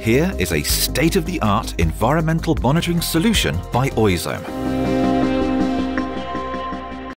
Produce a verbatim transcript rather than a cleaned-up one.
Here is a state-of-the-art environmental monitoring solution by Oizom.